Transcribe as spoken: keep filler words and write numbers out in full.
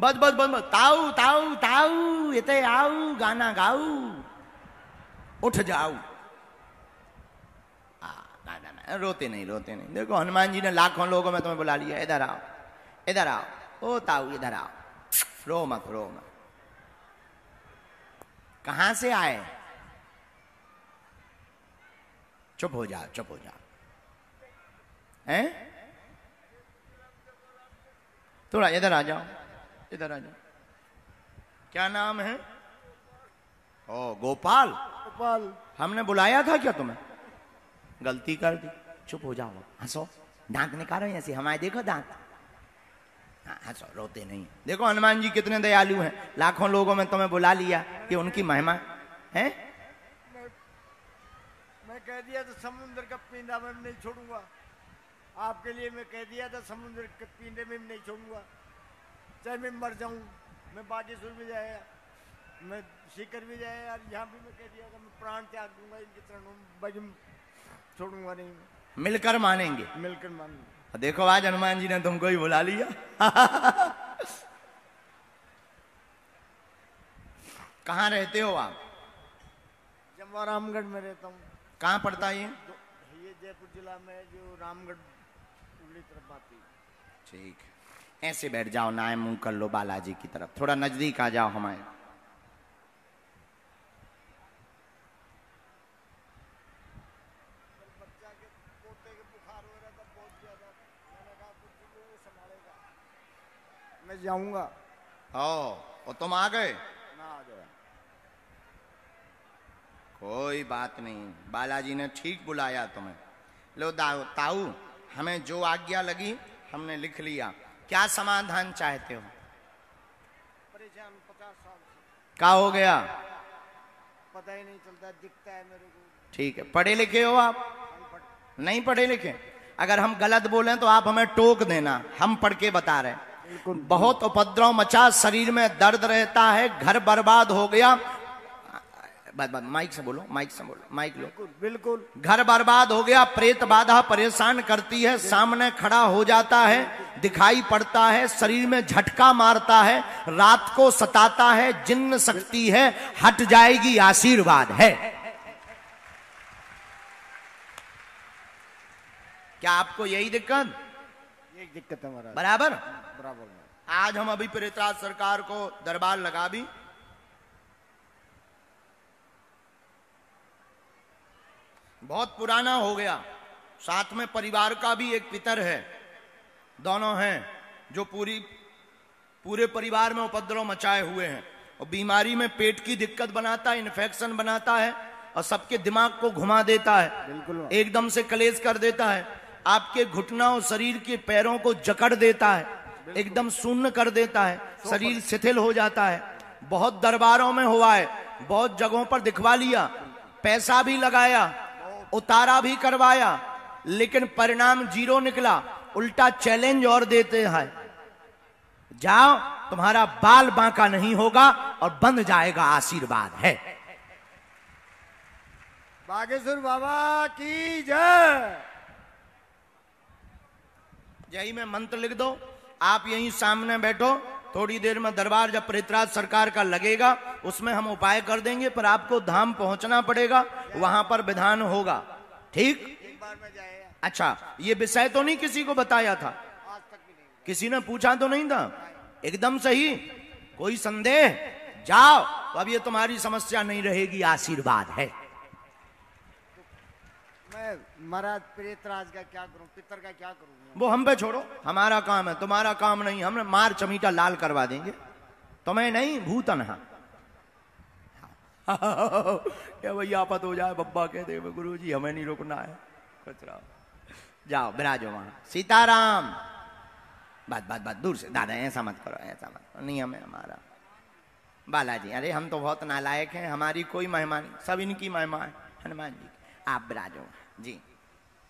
बस बस बस ताऊ ताऊ ताऊ इतने आऊ गाना गाऊ उठ जाऊ। रोते नहीं रोते नहीं। देखो हनुमान जी ने लाखों लोगों में तुम्हें बुला लिया, इधर आओ इधर आओ ओ ताऊ इधर आओ, रो मत रो मत। कहां से आए? चुप हो जाओ चुप हो जाओ। हैं? थोड़ा इधर आ जाओ इधर आ जाओ। क्या नाम है? ओ गोपाल। गोपाल हमने बुलाया था क्या तुम्हें? गलती कर दी। चुप हो जाओ, हंसो, दांत निकालो ऐसे हमारे, देखो दांत, हंसो, रोते नहीं। देखो हनुमान जी कितने दयालु हैं, लाखों लोगों में तुम्हें बुला लिया, ये उनकी महिमा है। मैं, मैं कह दिया था समुद्र का पींदा मैं नहीं छोड़ूंगा आपके लिए, मैं कह दिया था समुद्र के पींदे में नहीं छोड़ूंगा, चाहे मैं मर जाऊं। मैं बागेश्वर भी जाया, मैं सीकर भी जाया, यार यहाँ भी मैं कह दिया था मैं प्राण त्याग दूंगा इनके चरणों में, छोड़ूंगा नहीं। मिलकर मानेंगे मिलकर मानेंगे। देखो आज हनुमान जी ने तुमको ही बुला लिया। कहाँ रहते हो आप? जमवा रामगढ़ में रहता हूँ। कहाँ पड़ता है ये? ये जयपुर जिला में जो रामगढ़ उल्ली तरफ आती है। ठीक, ऐसे बैठ जाओ, नाय मुंह कर लो बालाजी की तरफ, थोड़ा नजदीक आ जाओ हमारे। मैं जाऊंगा। ओ, तुम आ गए ना? आ गया। कोई बात नहीं, बालाजी ने ठीक बुलाया तुम्हें। लो ताऊ, हमें जो आज्ञा लगी हमने लिख लिया, क्या समाधान चाहते हो? परेशान पचास साल से। क्या हो गया पता ही नहीं चलता, दिखता है मेरे को। ठीक है, पढ़े लिखे हो आप? पढ़... नहीं पढ़े लिखे। अगर हम गलत बोले तो आप हमें टोक देना, हम पढ़ के बता रहे हैं। बहुत उपद्रव मचा, शरीर में दर्द रहता है, घर बर्बाद हो गया। बात बात माइक से बोलो, माइक से बोलो, माइक लो। बिल्कुल घर बर्बाद हो गया, प्रेत बाधा परेशान करती है, सामने खड़ा हो जाता है, दिखाई पड़ता है, शरीर में झटका मारता है, रात को सताता है, जिन्न शक्ति है, हट जाएगी, आशीर्वाद है। क्या आपको यही दिक्कत? एक दिक्कत हमारा बराबर बराबर। आज हम अभी प्रेतराज सरकार को दरबार लगा भी, बहुत पुराना हो गया। साथ में परिवार का भी एक पितर है, दोनों हैं जो पूरी पूरे परिवार में उपद्रव मचाए हुए हैं, और बीमारी में पेट की दिक्कत बनाता है, इन्फेक्शन बनाता है, और सबके दिमाग को घुमा देता है, बिल्कुल एकदम से कलेश कर देता है, आपके घुटना और शरीर के पैरों को जकड़ देता है, एकदम शून्य कर देता है, शरीर शिथिल हो जाता है। बहुत दरबारों में हुआ है, बहुत जगहों पर दिखवा लिया, पैसा भी लगाया, उतारा भी करवाया, लेकिन परिणाम जीरो निकला। उल्टा चैलेंज और देते हैं, जाओ तुम्हारा बाल बांका नहीं होगा और बंद जाएगा, आशीर्वाद है। बागेश्वर बाबा की जय। यही में मंत्र लिख दो, आप यहीं सामने बैठो, थोड़ी देर में दरबार जब प्रेतराज सरकार का लगेगा उसमें हम उपाय कर देंगे, पर आपको धाम पहुंचना पड़ेगा, वहां पर विधान होगा। ठीक, एक बार में जाएगा। अच्छा, ये विषय तो नहीं किसी को बताया था? आज तक भी नहीं, किसी ने पूछा तो नहीं था? एकदम सही, कोई संदेह? जाओ, तो अब ये तुम्हारी समस्या नहीं रहेगी, आशीर्वाद है। महाराज प्रेतराज का क्या करूं, पितर का क्या करूं? वो हम पे छोड़ो, हमारा काम है, तुम्हारा काम नहीं। हमने मार चमीटा लाल करवा देंगे तुम्हें, नहीं भूतन। हाँ क्या भैया आपत हो जाए, बब्बा कहते गुरु जी हमें नहीं रोकना है, कचरा जाओ बिराजो वहां। सीताराम, बात बात बात दूर से दादा, ऐसा मत करो ऐसा मत करो, नियम है हमारा। बालाजी, अरे हम तो बहुत नालायक हैं, हमारी कोई महिमा नहीं, सब इनकी महिमा है। हनुमान जी आप बिराजो जी।